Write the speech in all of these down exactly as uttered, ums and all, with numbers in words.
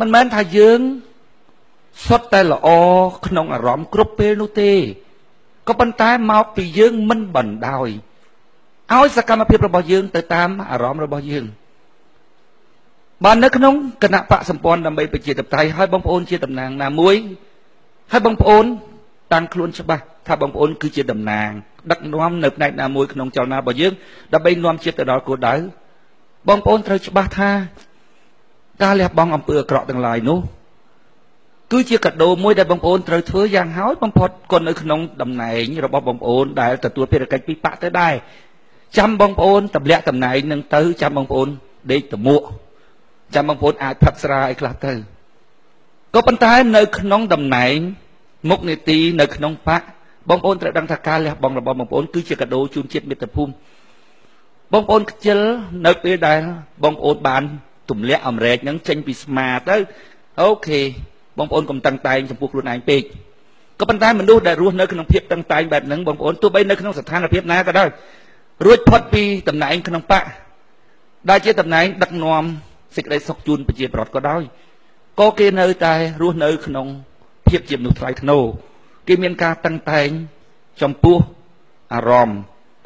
มันแม้นถ้ายืงสดแต่ละอขนมอร่อมกรุบเปนุเตก็ปันท้ายมาปียืงมันบันดอยเอาสกรรมเพียบระบยืงแต่ตามอร่อมระบยืงบ้านนักขนมคณะพระสัมปอนดำไปไปเจียดตับไตให้บังโอนเจียดตับนางนามวยให้บังโอนตังคล้วนใช่ปะถ้าบังโอนคือเจียดตับนางดักน้อมเนิบในนามวยขนมเจ้านาบยืงดับไปน้อมเจียดแต่ดอกกดได้บังโอนเธอใช่ปะท่าตาเล็บบองอำเภอเกราะต่างหลายนู้คือเจียกระโดมวยได้บังโอนเธอเถื่อยางห้อยบังพอดก่อนในขนมดำไหนเราบอกบังโอนได้แต่ตัวเพื่อการปีปะได้จำบังโอนตับเล็บตับไหนหนึ่งเต๋อจำบังโอนได้แต่หมวกจำบางคนอาจพักสลายครับเธอก็ปัญหาในขนมดำไหนมุกในตีในขนมพระบางคนแต่ดังทการแล้วบางระบบบางคนคือเชือกกระโดจุ่มเช็ดเม็ดตะพุ่มบางคนเจลในเปรี้ยได้บางคนบานตุ่มเลี้ยอ่ำแรงยังเชงปิสมาเธอโอเคบางคนกำตังไตจำพวกรุ่นไหนเป๊กก็ปัญหามันดูได้รู้ในขนมเพียบตังไตแบบนั้นบางคนตัวใบในขนมสัตยาเพียบนะก็ได้รู้พอดปีตำไหนขนมพระได้เช็ดตำไหนดักนอมสิกได้สกจูนไปเจียบรอดก็ได้ก็เกณฑ์เนยตายรู้เนยขนมเพียบเจียบหนุไทรธนูเกมีนกาตั้งแต่งจำปูอารมณ์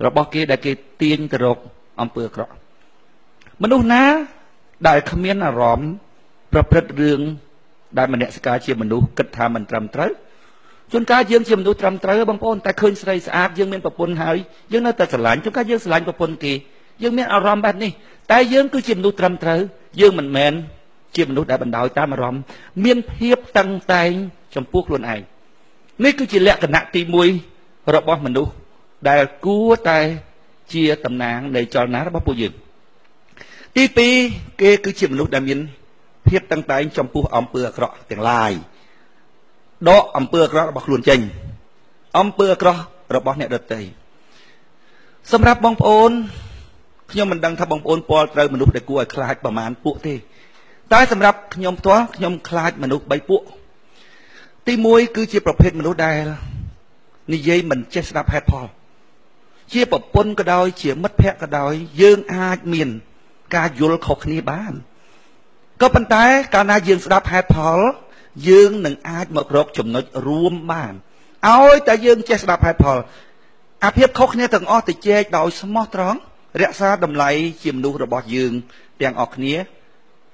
เราบอกเกได้เกตีนกระดกอำเภอเกราะมนุษย์นะได้เขมีนอารมณ์ประพฤติเรื่องได้มันเนสกาเชียมนุษย์กระทำมันตรำตรึจนกาเยื่อเชียมนุษย์ตรำตรึบางคนแต่เคยใส่สะอาดยังเมียนประปนหายยังน่าแต่สลายจนกาเยื่อสลายประปนกียังเมียนอารมณ์แบบนี้แต่ยังคือเชียมนุษย์ตรำตรึยื่มันแมนเชี่ยมนุษย์ได้บรรดาตามอารมณ์เมียนเพียบตั้งใจจำพวกลวนไอนี่คือจิตแหลกขณะตีมวยระบบมนุษย์ได้กู้ใจเชี่ยตำนานในจอนาระบบปุยตีปีเกคือเชี่ยมนุษย์ได้เมียนเพียบตั้งใจจำพวกอำเภอเกราะแต่งลายดออำเภอเกราะระบบลวนเจงอำเภอเกราะระบบเนี่ยเดือดใจสำหรับบางโอนขยมมันดังทับบองโอนปอเตอร์มนุษย์ได้กลัวคลาดประมาณปุ๊บที่ตายสำหรับขยมตัวขยมคลาดมนุษย์ใบปุ๊บตีมวยคือเชี่ยประเภทมนุษย์ได้นี่เย่มันเจสนาแพทพอเชี่ยปะปนกระดอยเชี่ยมัดแพะกระดอยเยื่ออาเมียนกาโยลขอกนี้บ้านก็ปัญไตการนาเยื่อสนาแพทพอเยื่อหนึ่งอาจมากรบจมนรวมบ้านเอาแต่เยื่อเจสนาแพทพออาเพียบขอกนี้ถึงอ้อติเจดอยสมอตรองเรียกซาดำไหลเชี่ยมนุษย์ระบบยืงเตียงออกเนี้ย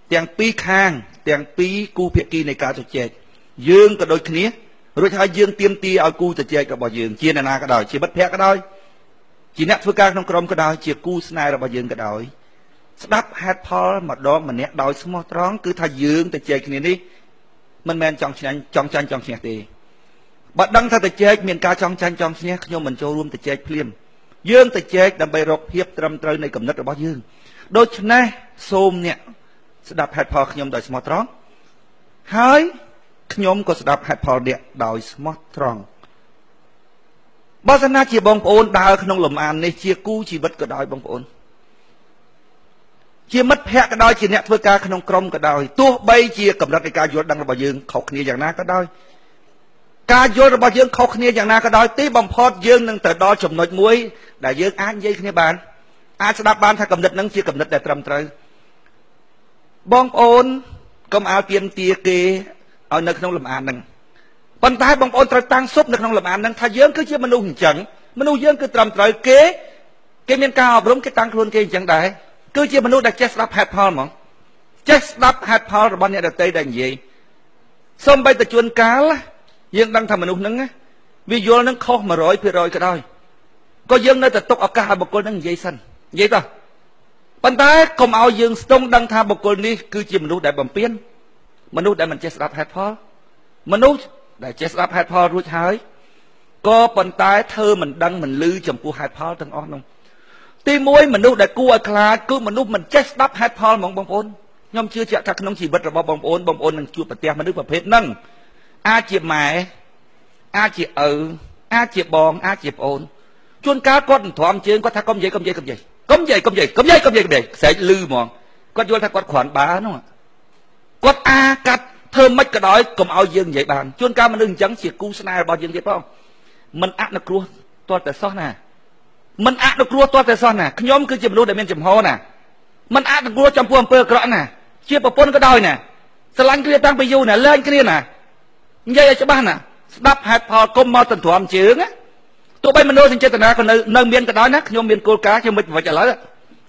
เตียงปีข้างเตียงปีกูเพียกีในการจัดแจกยืงกระโดดเนี้ยรู้ใช่ยืงเตรียมตีเอากูจัดแจกระบบยืงเชี่ยนานากระโดดเชี่ยบัดแพ้กระโดดเชี่ยนักฝึกการน้องกรมกระโดดเชี่ยกูสนายระบบยืงกระโดดสตับแฮตพอลมาดองมันเนี้ยดอยสมอตร้องคือถ้ายืงแต่แจกเนี้ยนี่มันแมนจองชันจองชันจองเสียตีบัดดังถ้าแต่แจกเมียนการจองชันจองเสียขยมมันโจรวมแต่แจกเพลียมยืงแต่แจกดำไปรกเพียบตรำเตยในกำนัดระบอบยืงโดยชนะโซมเนี่ยสดับแผดพอขยมดอยสมอตรองหายขยมก็สดับแผดพอเดียดอยสมอตรองบาสนาเชียบองโอนดาวขนมหลมอันในเชียกู้ชีวิตก็ดอยบองโอนเชียมัดแพะก็ดอยเชียเนี่ยเพื่อการขนมกลมก็ดอยตัวใบเชียกำนัดในการยศดังระบอบยืงเขาขณีอย่างนั้นก็ดอยการโยนระบายเยื่อเขาขณีอย่างนากระดอยตีบังพอดเยื่อนั่งแต่ดอยจมนดมวยได้เยื่ออ่านเยื่อขณีบานอ่านสนับบานถ้ากำหนดนั่งเชี่ยกำหนดแต่ตรำตรึงบองโอนก็มาเตรียมเตียเกเอานักน้องลำอ่านนั่งปัญหาบองโอนตรึงตั้งซุบนักน้องลำอ่านนั่งถ้าเยื่อก็เชี่ยมนุษย์หินจังมนุษย์เยื่อก็ตรำตรึงเกเกเมียนกาอบรมเกตั้งโคลนเกจังได้ก็เชี่ยมนุษย์ได้เจสรับแฮตพอลมั้งเจสรับแฮตพอลระบายเนี่ยได้เตยได้ยี่สมไปแต่จวนกาลยังดังทำมนุษย์นั่งวิโยนั่งข้อมาร้อยเพื่อร้อยก็ได้ก็ยังน่าจะตกอากาศบุคคลนั่งเยสันเยต่อปัญหาก็เอายังตรงดังทำบุคคลนี้คือจิตมนุษย์ได้บำเพ็ญมนุษย์ได้มันเจสรับแฮตพอมนุษย์ได้เจสรับแฮตพอรู้ใช่ก็ปัญหาเธอมันดังมันลือจำปูแฮตพอทั้งอ้อมตีมวยมนุษย์ได้กู้อาคลากู้มนุษย์มันเจสรับแฮตพอมองบางคนย่อมเชื่อใจทักน้องฉีบัตรบบางคนบางคนนั่งจูบปะเตียมนุษย์ประเภทนั่งอาเจียบหมายอาเจียบเอออาเจียบบองอาเจียบโอนชวนการก้อนถอมเชิงก็ทักก้มใหญ่ก้มใหญ่ก้มใหญ่ก้มใหญ่ก้มใหญ่ก้มใหญ่ก้มใหญ่ก้มใหญ่ใส่ลืมมองก็โยนทักก้อนขวานบ้าเนาะก้อนอากัดเธอมัดกระดอยก้มเอาเยื่อใหญ่บานชวนการมันดึงจังเฉียดกู้สนายบอลเยื่อใหญ่ป้องมันอัดนักลัวตัวแต่ซ่อนน่ะมันอัดนักลัวตัวแต่ซ่อนน่ะขย่มคือจิตมนุษย์แต่เมียนจิตห่อน่ะมันอัดนักลัวจำพวงเปลือกกระน่ะเชียบปนกระดอยน่ะ Sơ lăng kia tăng bây giờ nè, lên kia nè. Như vậy cho bác nè, đắp hạt phò công mò tần thủ âm chướng á. Tụi bây mình đôi xin chơi tần nà, còn nâng miên cái đó nè, nhưng miên cô cá, nhưng mình phải trả lời đó.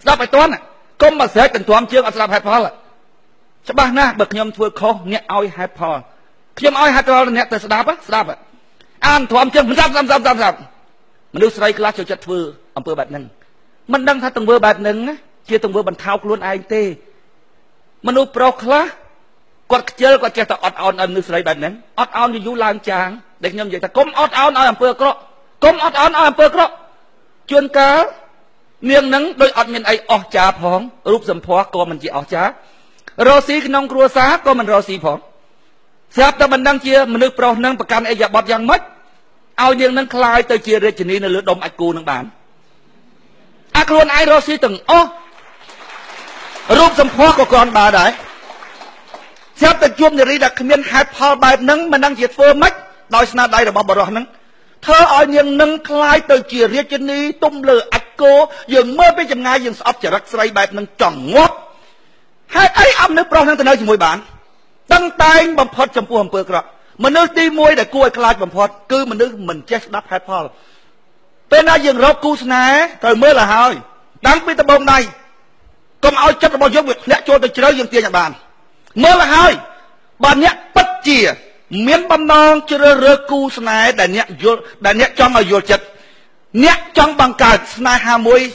Đắp hạt toán nè, công mà sẽ tần thủ âm chướng, ở đắp hạt phò là. Cho bác nè, bậc nhầm thua khô, nghe oi hạt phò. Khi em oi hạt phò nè, tờ sẽ đắp á, sẽ đắp á. An thủ âm chướng, mình dám, dám, dám, dám, dám. Mình đôi sợi kia cho chất thua, ông bơ bạc nâng. Mình đang thay từng bơ bạc nâng á, chia từng bơ bần thao luôn ai tê. Mình đôi pro khá. Quật chơi quật chơi ta ót on ở nước sấy bẩn nén ót on như lan chàng để nhom vậy ta cấm ót on ở bờ cọ cấm ót on ở bờ cọ chuyên cá miếng nắng đôi ót miếng ấy ót chà phỏng rúp dầm phỏng co mình chỉ ót chà rô xí nong cua xá co mình rô xí phỏng sáp ta mình đang chia mình nước pro nâng bậc cam ấy giờ bọt giang mất ao miếng nắng khai tới chia để chỉ ní là lửa đom ạch cù nương bản ác luôn ai rô xí từng ó rúp dầm phỏng co con bà đấy sắp tới chôm để đi đặt miếng hạt phao bài nâng mà đang diệt phơ mách đòi sna đây là bao bờ nâng thơ oi nhưng nâng khai tới chìa riết trên đi tung lửa ạch cô dừng mơ bên chừng ngay dừng sọp chả rắc sấy bài nâng tròn ngót hai ấy âm nước pro nâng từ nơi chỉ mùi bản tăng tay bầm phật chấm pu hầm bự cọ mà nước đi môi để cua khai bầm phật cứ mà nước mình chết đắp hạt phao bên đây dừng rau cua sna rồi mới là hơi đắng bên ta bông này cầm oi chất bao nhiêu việc lẽ cho tới chơi dừng tiền nhật bản mới là hai bà nhẹ bất chìa miếng băm non chưa rơ cu sna để nhẹ vô để nhẹ trong ở vô chật nhẹ trong bằng cả sna hà môi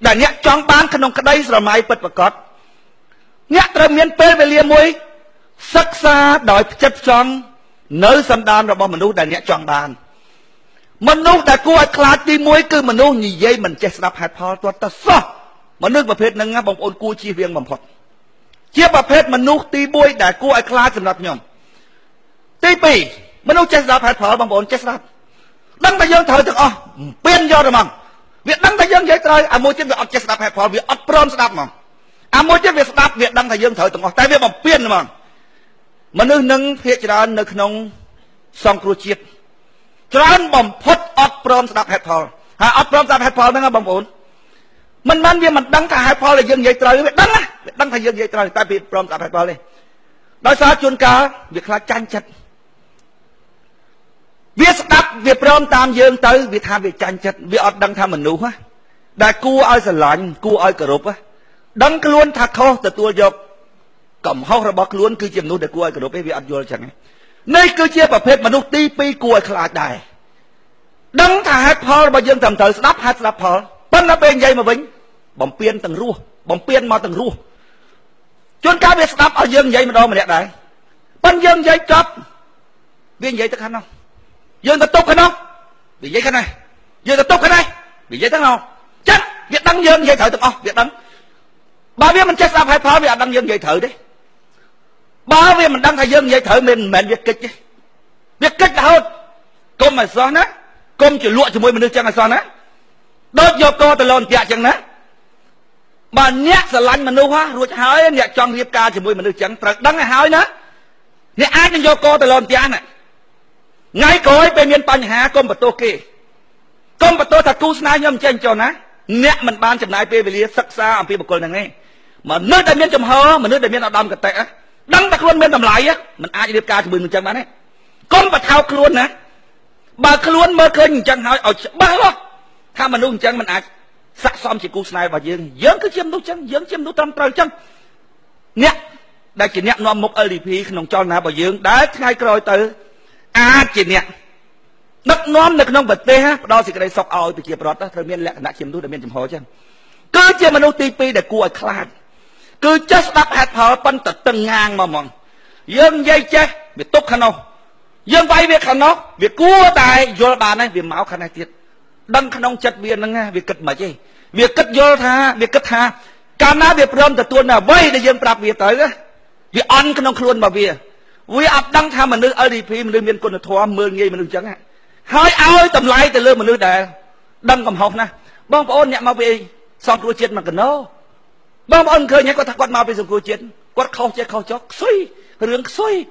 để nhẹ trong bán khăn ông cái đây rồi mai bật và cọt nhẹ ra miếng pê về lia môi sắc xa đòi chất trong nới sầm đan rồi bao mình u để nhẹ trong bàn mình u để cô ai khát đi môi cứ mình u nhì dây mình chết đập hạt phò tuột ta xót mà nước mà phết nâng á bằng ôn cu chi riêng bằng phật chia bà phết mình nuốt ti bôi để cô ai khai sầm đập nhom ti pì mình nuốt chết đập hạt phở bằng bồn chết đập đăng tay dân thời thực o biên do rồi mầm việc đăng tay dân dễ trời à môi chết việc ọt chết đập hạt phở việc ọt prom đập mầm à môi chết việc đập việc đăng tay dân thời thực o tại việc bằng biên rồi mầm mình nuốt nâng phía trời nâng nông song cua chiết trời bằng phốt ọt prom đập hạt phở à ọt prom đập hạt phở nó bằng bồn mình mang việc mình đăng cả hạt phở là dân dễ trời việc đăng á đăng thay dân dễ trời tại vì prom đập hạt phở lên đói xa chuồn cá việc là tranh chật việc đắp việc prom tam dương tới việc tham việc tranh chật việc đăng tham mình nụ á đại cua ai sờ lạnh cua ai cờ rộp á đăng cái luôn thạc khô từ tua dọc cẩm hao ra bọc luôn cứ chìm nụ để cua ai cờ rộp ấy việc ăn vô chẳng này cứ chia vào phết mà nụ ti pi cua ai khai đài đăng thả hạt phở bao dương tầm tới đắp hạt đắp phở bắn nó bên dây mà vĩnh bóng piên từng rùa bóng piên mà từng rùa chôn cá biết đắp ở dương dây mà đâu mà đẹp đấy bắn dương dây cọp viên dây tất khăn không dương ta tốt khăn không bị dây khăn này dương ta tốt khăn này bị dây tất không chắc việc đăng dương dây thở được không việc đăng ba biết mình chết đắp hay phá việc đăng dương dây thở đấy ba biết mình đăng thay dương dây thở mình mệt việc kịch đấy việc kịch là hơn công mà xoắn á công chỉ lụa chỉ môi mình đưa chân là xoắn á đốt vô co từ lon chạ chẳng á bà nhét sờ lạnh mình nuôi hoa ruột hói nhẹ tròn hiệp ca chỉ môi mình nuôi chẳng trật đắng hay hói nữa nhẹ ai đang vô co từ lon chạ nè ngay cối bên miền Tây Hà công bật tô kì công bật tô thật cú snai nhom trên cho ná nhẹ mình ban chậm lại pê về lia sắc xa ông pê bật cồn này nghe mà nước đại miền chậm hơ mà nước đại miền ở đầm cật tệ đắng bật luôn miền đầm lại á mình ai hiệp ca chỉ môi mình chẳng bán đấy công bật thao luôn nè bà luôn mơ khơi nhìn chẳng hói ở ba lo tham mình nuôi chẳng mình ai sắc xóm chỉ cú snai và dương dương cứ chiêm nút chân dương chiêm nút tâm trời chân nhẹ đại chỉ nhẹ non một lp nông cho na bà dương đã ngay rồi từ a chỉ nhẹ nấc non nấc nông bật tê ha đo thì cái này sọc ao từ kia bọt đó rồi miên lẹ đã chiêm nút để miên chìm hố chân cứ chiêm mình nuôi tivi để cua khăn cứ chết đắp hạt thở pan tật từng ngang mà mòn dương dây che việc tốt khăn không dương vay việc khăn nó việc cua tài vô bà này việc máu khăn này thiệt đăng khăn ông chặt biên nghe việc cất mà chứ việc cất vô tha việc cất tha cam ná việc rơm từ tuôn là vây để dân prap việc tới á việc ăn khăn ông luôn mà việc việc ập đăng tha mình nước lp mình nước miền cồn thua mưa nghe mình nước trắng á hơi ao tầm lại từ lơ mình nước đè đăng cầm hộp nè bông ôn nhẹ mà về xong cua chết mà cần đâu bông ôn khơi nhẹ quạt quạt mà về xong cua chết quạt khâu chết khâu chóc suy rướng suy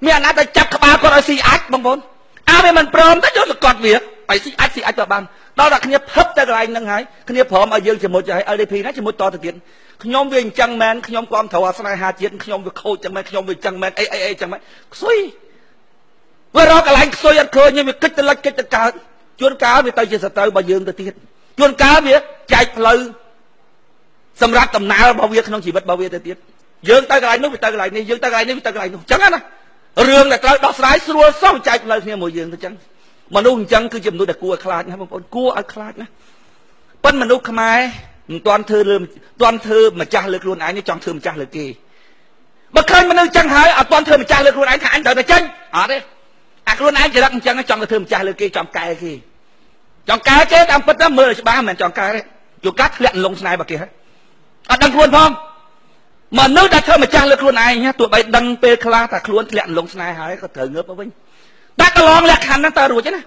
mẹ nãy ta chặt ba con ở si ác bông ôn à về mình prom tới chỗ là cọt việc phải si ác si ác vào ban ដល់តែគ្នាភឹបតែកន្លែងហ្នឹងហើយគ្នាព្រមឲ្យយើងជាមួយឲ្យ LDP ណាជាមួយតទៅទៀតខ្ញុំវាអញ្ចឹងមែនខ្ញុំគាំទ្រអាស្នេហាជាតិខ្ញុំវាខូចចឹងមែនខ្ញុំវាអញ្ចឹងមែនអីអីអីចឹងមែនខ្សួយវារកកន្លែងខ្សួយអត់ឃើញវាគិតទៅលិចគិតទៅកើតជួនកាលវាទៅជាសត្រូវរបស់យើងទៅទៀតជួនកាលវាចែកផ្លូវសម្រាប់ដំណើររបស់វាក្នុងជីវិតរបស់វាទៅទៀតយើងទៅកន្លែងនោះវាទៅកន្លែងនេះយើងទៅកន្លែងនេះវាទៅកន្លែងនោះចឹងណារឿងដែលត្រូវដោះស្រាយស្រួលសោះចែកផ្លូវគ្នាមួយយើងទៅចឹងមនុស្សអញ្ចឹងគឺជាមនុស្សដែលគួរឲ្យខ្លាចណាបងប្អូនគួរឲ្យខ្លាចណាប៉ិនមនុស្សខ្មែរមិនទាន់ធ្វើលើមិនទាន់ធ្វើម្ចាស់លើខ្លួនឯងនេះចង់ធ្វើម្ចាស់លើគេបើឃើញមនុស្សអញ្ចឹងហើយអត់ទាន់ធ្វើម្ចាស់លើខ្លួនឯងថាអញត្រូវតែចេញអត់ទេអាខ្លួនឯងចរិតអញ្ចឹងចង់ទៅធ្វើម្ចាស់លើគេចង់កែគេចង់កែគេតាមពិតណាមើលឲ្យច្បាស់មិនមែនចង់កែទេយល់កាត់ធ្លាក់លងស្នែរបស់គេហើយអត់ដឹងខ្លួនផងមនុស្សដែលធ្វើម្ចាស់លើខ្លួនឯងទោះបីដឹងពេលខ្លះថាខ្លួនធ្លាក់លងស្នែហើយក៏ត្រូវងើបមកវិញតែកន្លងលក្ខខណ្ឌហ្នឹងតើរួចទេណា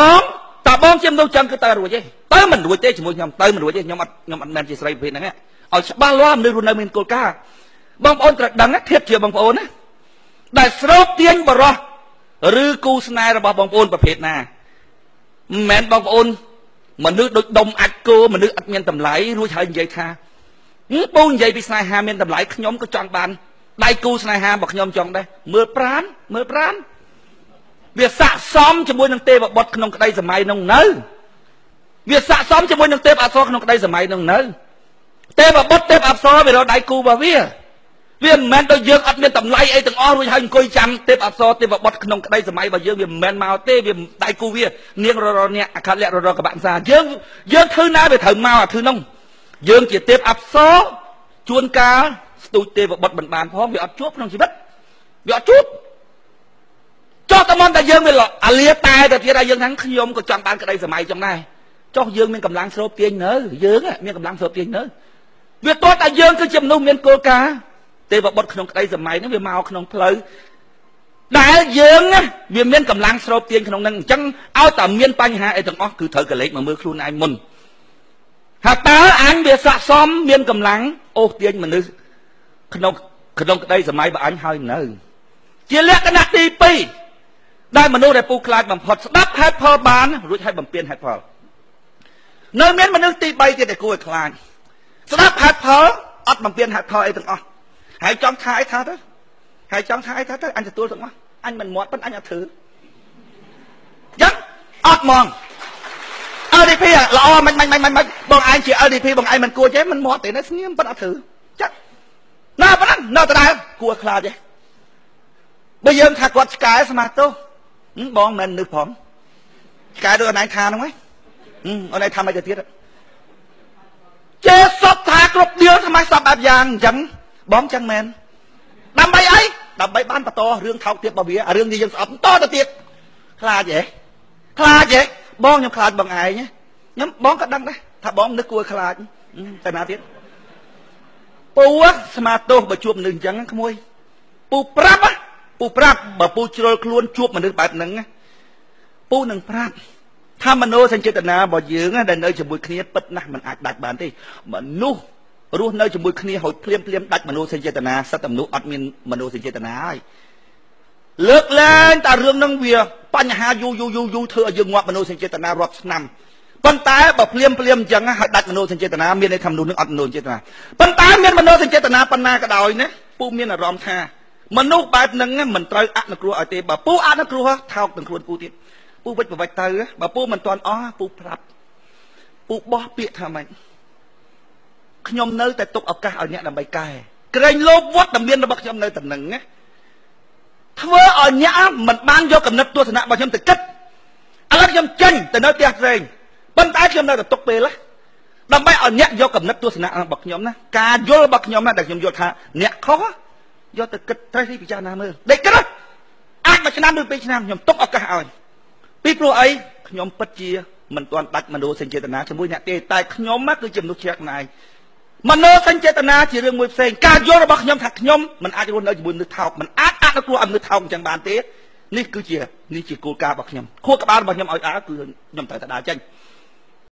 បងតើបងជាមនុស្សចឹងគឺតើរួចទេតើមិនរួចទេជាមួយខ្ញុំតើមិនរួចទេខ្ញុំអត់ខ្ញុំអត់មែនជាស្រីប្រភេទហ្នឹងឲ្យច្បាស់លាស់មនុស្សនៅមានគោលការណ៍បងប្អូនត្រូវដឹងធៀបជាបងប្អូនណាដែលស្រោបទាញបរោះឬគូស្នេហ៍របស់បងប្អូនប្រភេទណាមិនមែនបងប្អូនមនុស្សដូចដុំអាច់គោមនុស្សអត់មានតម្លៃរួចហើយនិយាយថាពូនិយាយពីស្នេហាមានតម្លៃខ្ញុំក៏ចង់បានដៃគូស្នេហារបស់ខ្ញុំចង់ដែរមើលប្រាណមើលប្រាណវាស័ក្តិសមជាមួយនឹងទេវបុត្រក្នុងក្តីសម័យនោះនៅវាស័ក្តិសមជាមួយនឹងទេពអប្សរក្នុងក្តីសម័យនោះនៅទេវបុត្រទេពអប្សរវារកដៃគូរបស់វាវាមិនមែនដូចយើងអត់មានតម្លៃអីទាំងអស់រួចហើយអង្គុយចាំទេពអប្សរទេវបុត្រក្នុងក្តីសម័យរបស់យើងវាមិនមែនមកទេវាដៃគូវានាងររអ្នកអខលៈររកបាក់សាយើងយើងធ្វើណាវាត្រូវមកអាធ្វើនោះយើងជាទេពអប្សរជួនកាលស្ទូចទេវបុត្រមិនបានផងវាអត់ជួបក្នុងជីវិតវាអត់ជួបចុះតែមិនតែយើងវាអាលាតែតែទៀតហើយយើងថាខ្ញុំក៏ចង់បានក្តីសម័យចំដែរចុះយើងមានកម្លាំងស្រោបទាញនៅយើងមានកម្លាំងស្រោបទាញនៅវាទាល់តែយើងគឺជាមនុស្សមានគោលការណ៍ទេវបុត្រក្នុងក្តីសម័យហ្នឹងវាមកក្នុងផ្លូវដែលយើងវាមានកម្លាំងស្រោបទាញក្នុងហ្នឹងអញ្ចឹងឲ្យតែមានបញ្ហាអីទាំងអស់គឺត្រូវកលេចមកមើលខ្លួនឯងមុនថាតើអញវាស័ក្តិសមមានកម្លាំងអូសទាញមនុស្សក្នុងក្នុងក្តីសម័យរបស់អញហើយនៅជាលក្ខណៈទីពីរដែលមនុស្សដែលពូខ្លាចបំផុតស្ដាប់ហេតុផលបានរួចហើយបំពេញហេតុផលនៅមានមនុស្សទីបីទៀតដែលគួរឲ្យខ្លាចស្ដាប់ហេតុផលអត់បំពេញហេតុផលអីទាំងអស់ហើយចង់ថាអីថាទៅហើយចង់ថាអីថាទៅអញទទួលទាំងអស់អញមិនមាត់ប៉ុន្តែអញអត់ធ្វើយ៉ាងអត់ហ្មង LDP ល្អមិនមិនមិនមិនបងឯងជា LDP បងឯងមិនគួរទេមិនមាត់ទេណាស្ងៀមប៉ុន្តែអត់ធ្វើចាក់ណាប៉ុណ្ណឹងនៅដដែលគួរខ្លាចទេបើយើងថាគាត់ឆ្កែស្មាតោបងមិននឹកផងឆ្កែដូចអនឯងថាហ្នឹងហ៎អនឯងថាមកទៅទៀតជេសពថាគ្រប់ដៀលថ្មសពបែបយ៉ាងអញ្ចឹងបងចឹងមែនដើម្បីអីដើម្បីបានបន្តរឿងថោកទាបរបស់វារឿងនេះយើងស្អប់បន្តទៅទៀតខ្លាចហ៎ខ្លាចហ៎បងខ្ញុំខ្លាចបងឯងខ្ញុំបងក៏ដឹងដែរថាបងនឹកគួរខ្លាចតែណាទៀតពូស្មាតោបើជួបនឹងអញ្ចឹងក្មួយពូប្រាប់ហ៎ពូប្រាប់បើពូជ្រុលខ្លួនជួបមនុស្សបែបហ្នឹងពូនឹងប្រាប់ថាមនោសញ្ចេតនារបស់យើងដែលនៅជាមួយគ្នាពិតណាស់មិនអាចដាច់បានទេមនុស្សរស់នៅជាមួយគ្នាហូចភ្លាមភ្លាមដាច់មនោសញ្ចេតនាសត្វមនុស្សអត់មានមនោសញ្ចេតនាហើយលើកឡើងតែរឿងហ្នឹងវាបញ្ហាយូរយូរយូរយូរធ្វើឲ្យយើងងាប់មនោសញ្ចេតនារាប់ឆ្នាំប៉ុន្តែបើភ្លាមភ្លាមអញ្ចឹងហើយដាច់មនោសញ្ចេតនាមានន័យថាមនុស្សនឹងអត់មនោសញ្ចេតនាប៉ុន្តែមានមនោសញ្ចេតនាប៉ុណ្ណាក៏ដោយណាពូមានអារម្មណ៍ថាមនុស្សបែបហ្នឹងមិនត្រូវអនុគ្រោះឲ្យទេបើពូអនុគ្រោះថោកនឹងខ្លួនពូទៀតពូវិចប្រវិចទៅបើពូមិនទាន់អស់ពូប្រាប់ពូបោះពាក្យថាម៉េចខ្ញុំនៅតែទុកឱកាសឲ្យអ្នកដើម្បីកែក្រែងលោភវត្តមានរបស់ខ្ញុំនៅតែនឹងណាធ្វើឲ្យអ្នកមិនបានយកកំណត់ទស្សនៈរបស់ខ្ញុំទៅគិតឥឡូវខ្ញុំចេញទៅនៅផ្ទះស្រែងប៉ុន្តែខ្ញុំនៅតែទុកពេលណាដើម្បីឲ្យអ្នកយកកំណត់ទស្សនៈរបស់ខ្ញុំណាការយល់របស់ខ្ញុំណាដែលខ្ញុំយល់ថាអ្នកខុសយកទៅគិតត្រេះរិះពិចារណាមើលដេកគិតអាចមួយឆ្នាំឬពីរឆ្នាំខ្ញុំទុកឱកាសឲ្យពីព្រោះអីខ្ញុំពិតជាមិនទាន់ដាច់មនោសញ្ចេតនាជាមួយអ្នកទេតែខ្ញុំគឺជាមនុស្សជាក់ណែមនោសញ្ចេតនាជារឿងមួយផ្សេងការយល់របស់ខ្ញុំថាខ្ញុំមិនអាចរស់នៅជាមួយមនុស្សថោកមិនអាចអនុគ្រោះឲ្យមនុស្សថោកអញ្ចឹងបានទេនេះគឺជានេះជាគោលការណ៍របស់ខ្ញុំខួរក្បាលរបស់ខ្ញុំឲ្យអើគឺខ្ញុំត្រូវតែដើរចេញ